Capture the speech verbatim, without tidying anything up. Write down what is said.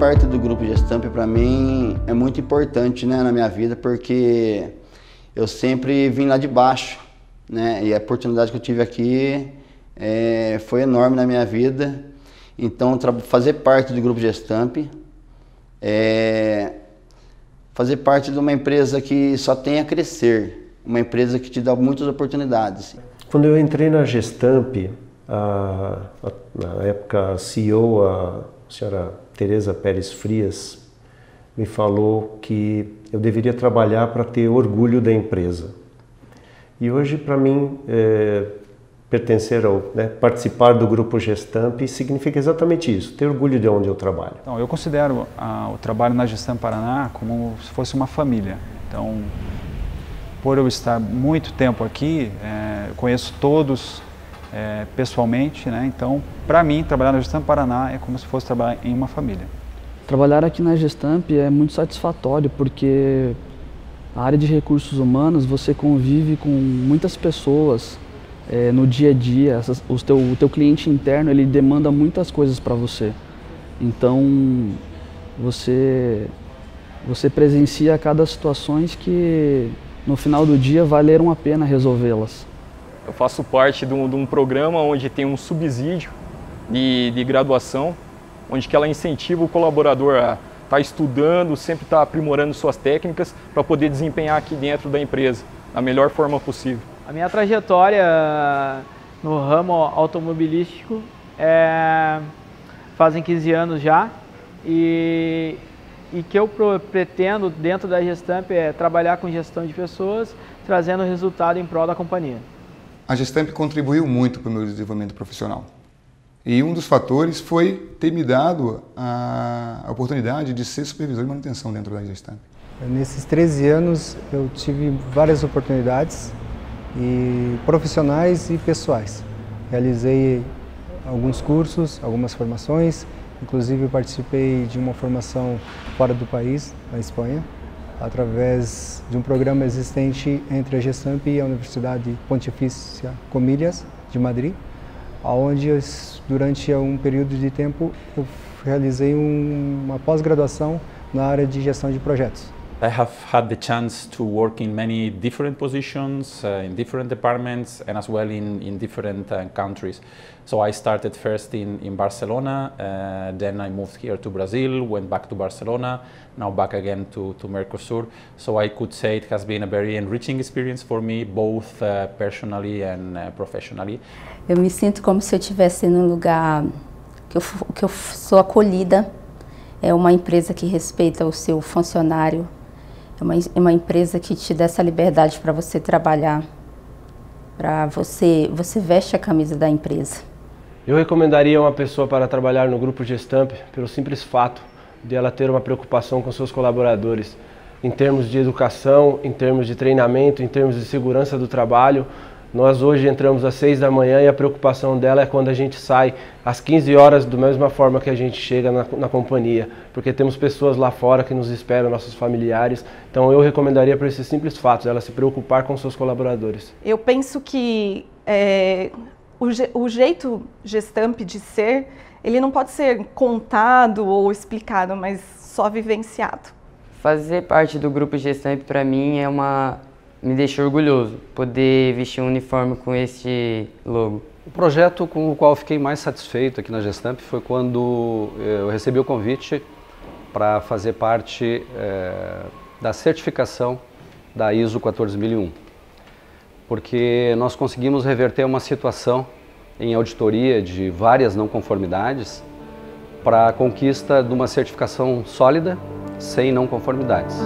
parte do grupo Gestamp para mim é muito importante, né, na minha vida, porque eu sempre vim lá de baixo, né, e a oportunidade que eu tive aqui é, foi enorme na minha vida. Então, fazer parte do grupo Gestamp, é, fazer parte de uma empresa que só tem a crescer, uma empresa que te dá muitas oportunidades. Quando eu entrei na Gestamp, a, a, na época a C E O, a senhora Tereza Pérez Frias, me falou que eu deveria trabalhar para ter orgulho da empresa. E hoje, para mim, é, pertencer ao, né, participar do grupo Gestamp significa exatamente isso, ter orgulho de onde eu trabalho. Então, eu considero a, o trabalho na Gestamp Paraná como se fosse uma família. Então, por eu estar muito tempo aqui, é, conheço todos é, pessoalmente, né? Então, para mim, trabalhar na Gestamp Paraná é como se fosse trabalhar em uma família. Trabalhar aqui na Gestamp é muito satisfatório, porque a área de recursos humanos, você convive com muitas pessoas é, no dia a dia. Essas, o, teu, o teu cliente interno, ele demanda muitas coisas para você. Então, você, você presencia cada situações que no final do dia valeram a pena resolvê-las. Eu faço parte de um, de um programa onde tem um subsídio de, de graduação, onde que ela incentiva o colaborador a estar estudando, sempre estar aprimorando suas técnicas para poder desempenhar aqui dentro da empresa da melhor forma possível. A minha trajetória no ramo automobilístico é, fazem quinze anos já, e e que eu pretendo dentro da Gestamp é trabalhar com gestão de pessoas, trazendo resultado em prol da companhia. A Gestamp contribuiu muito para o meu desenvolvimento profissional. E um dos fatores foi ter me dado a oportunidade de ser supervisor de manutenção dentro da Gestamp. Nesses treze anos eu tive várias oportunidades, e profissionais e pessoais. Realizei alguns cursos, algumas formações, inclusive participei de uma formação fora do país, na Espanha, através de um programa existente entre a Gestamp e a Universidade Pontifícia Comillas de Madrid, onde eu, durante um período de tempo eu realizei um, uma pós-graduação na área de gestão de projetos. I have had the chance to work in many different positions, uh, in different departments, and as well in, in different uh, countries. So I started first in, in Barcelona, uh, then I moved here to Brazil, went back to Barcelona, now back again to, to Mercosur. So I could say it has been a very enriching experience for me, both uh, personally and uh, professionally. Eu me sinto como se eu estivesse num lugar que eu, que eu sou acolhida. É uma empresa que respeita o seu funcionário. É uma, uma empresa que te dá essa liberdade para você trabalhar, para você, você veste a camisa da empresa. Eu recomendaria uma pessoa para trabalhar no grupo Gestamp pelo simples fato de ela ter uma preocupação com seus colaboradores, em termos de educação, em termos de treinamento, em termos de segurança do trabalho. Nós hoje entramos às seis da manhã e a preocupação dela é quando a gente sai às quinze horas, da mesma forma que a gente chega na, na companhia, porque temos pessoas lá fora que nos esperam, nossos familiares. Então eu recomendaria por esses simples fatos, ela se preocupar com seus colaboradores. Eu penso que é, o, je, o jeito Gestamp de ser, ele não pode ser contado ou explicado, mas só vivenciado. Fazer parte do grupo Gestamp para mim é uma... me deixou orgulhoso poder vestir um uniforme com este logo. O projeto com o qual eu fiquei mais satisfeito aqui na Gestamp foi quando eu recebi o convite para fazer parte é, da certificação da ISO quatorze mil e um. Porque nós conseguimos reverter uma situação em auditoria de várias não conformidades para a conquista de uma certificação sólida, sem não conformidades.